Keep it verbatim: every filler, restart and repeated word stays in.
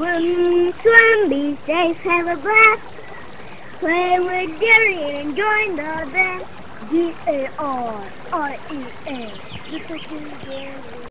Swim, swim, be safe, have a blast. Play with Gary and join the band. D A R R E A.